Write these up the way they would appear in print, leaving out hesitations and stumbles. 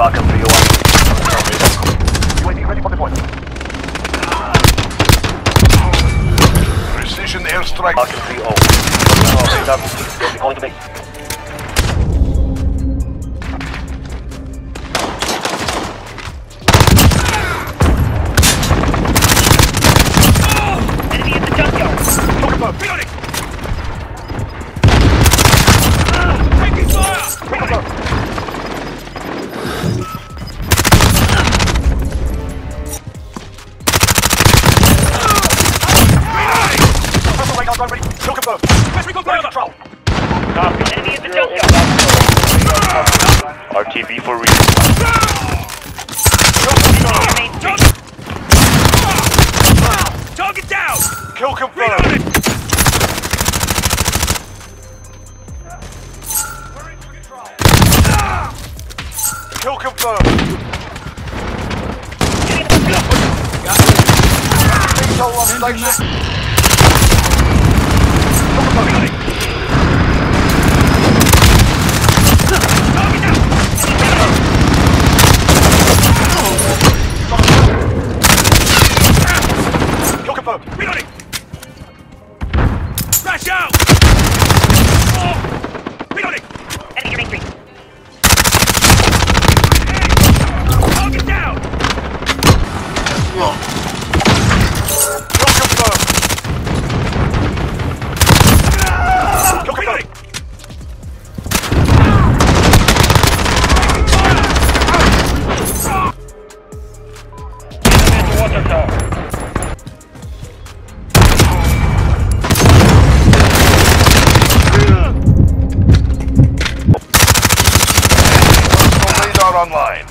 Falcon 301. UAV ready for deployment. Precision airstrike. Falcon 301. You're going to me. RTV for real. Target down! Kill confirmed! Kill confirmed! Control on station! Kill confirmed! Online.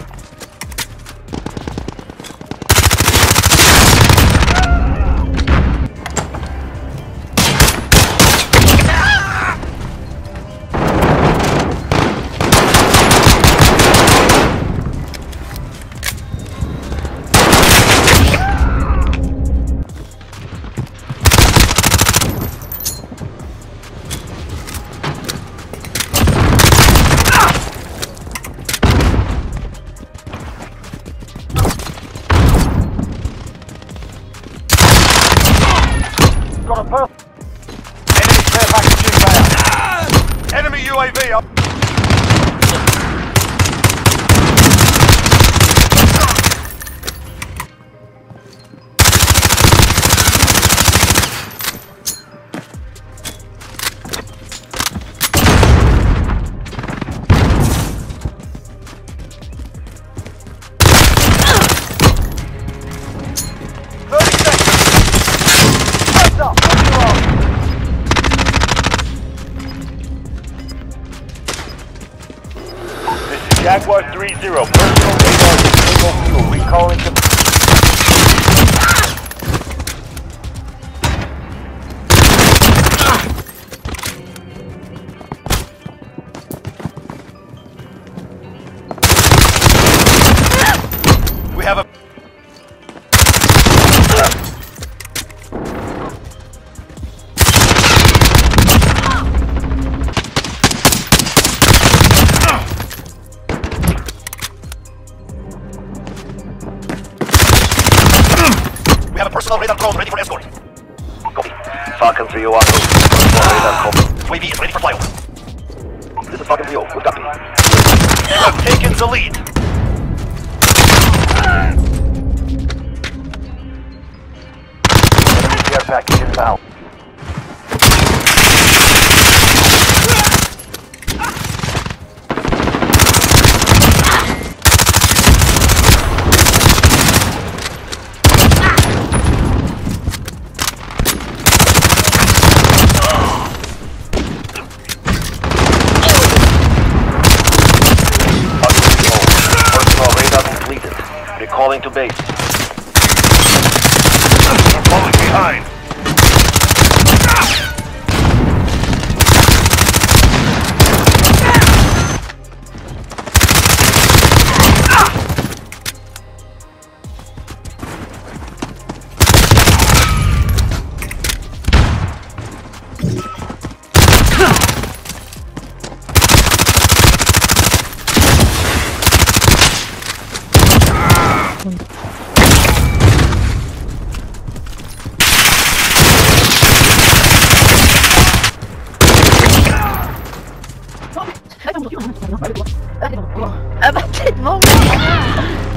Got a purple. Enemy spare package inbound. Enemy UAV up. Jaguar 3-0, personal radar disabled fuel, recalling the... We have a... Personal radar call ready for escort. Copy. Falcon 301. Personal radar call. UAV is ready for flyover. This is Falcon 301. Good copy. We have taken the lead. Enemy care package inbound. Calling to base. We're falling behind. one. I don't know.